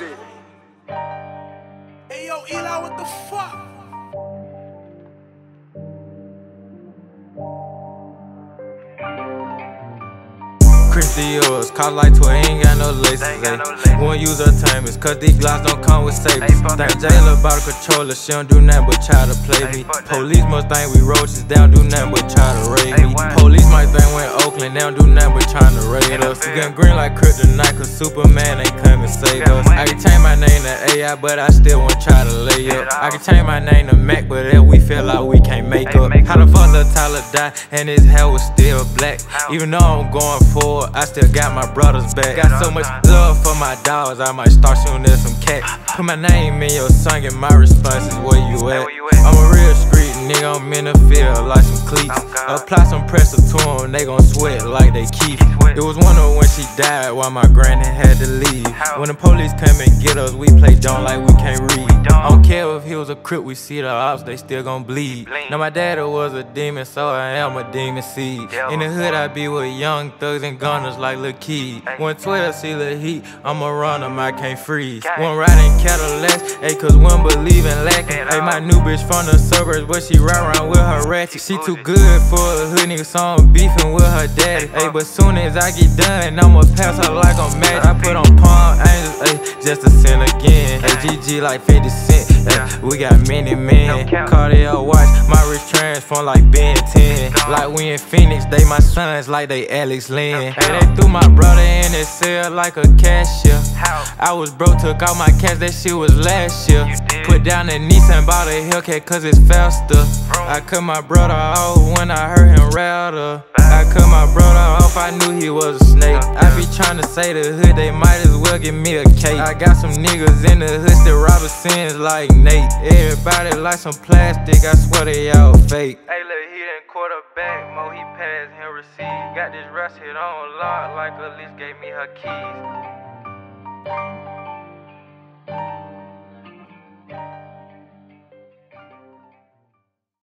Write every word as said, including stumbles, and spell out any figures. it. Hey yo, Eli, what the fuck? Christy yours, cop like twelve, ain't got no laces, ayy. Won't use her time, it's cause these Glocks don't come with safeties. That jailer bought a controller, she don't do nothing but try to play me. Police must think we roaches, they don't do nothing but try to raid me. Police might think we're in Oakland, they don't do nothing but trying to raid us. We gun green like kryptonite, cause Superman ain't come and save us. I can change my name to A I, but I still won't try to lay up. I can change my name to Mac, but if we feel like we can't make up. How the fuck Lil Tyler died, and his hair was still black? Even though I'm going forward, I still got my brothers back. Got so much love for my dogs, I might start shooting at some cats. Put my name in your song and my response is where you at. I'm a real street nigga, I'm in the field like some cleats. Apply some pressure to them, they gon' sweat like they keep. It was one of when she died while my granny had to leave. When the police come and get us, we play dumb like we can't read. I don't care if he was a crip, we see the ops, they still gon' bleed. Now my daddy was a demon, so I am a demon seed. In the hood I be with young thugs and gunners like Lil' Key. When Twitter see the heat, I'm a runner, I can't freeze. One riding Cadillacs, ayy, cause one believe in lacking. Ayy, my new bitch from the suburbs, but she ride around with her ratchet. She too good for a hood nigga, so I'm beefing with her daddy. Ayy, but soon as I get done, I'ma pass her like I'm magic. I put on Palm Angels, ayy, just to sin again. Ayy, G G like fifty cent, ayy, we got many men. Cardio watch, my wrist transform like Ben ten. Like we in Phoenix, they my sons like they Alex Lynn. Ayy, they threw my brother in his cell like a cashier. I was broke, took all my cash, that shit was last year. Put down that Nissan, bought a Hellcat cause it's faster. I cut my brother off when I heard him rattle. I cut my brother off, I knew he was a snake. I be tryna say the hood, they might as well give me a cake. I got some niggas in the hood that robbing sins like Nate. Everybody like some plastic, I swear they all fake. Hey look, he done quarterback, Mo he passed him receive. Got this rush hit on lock like Elise gave me her keys.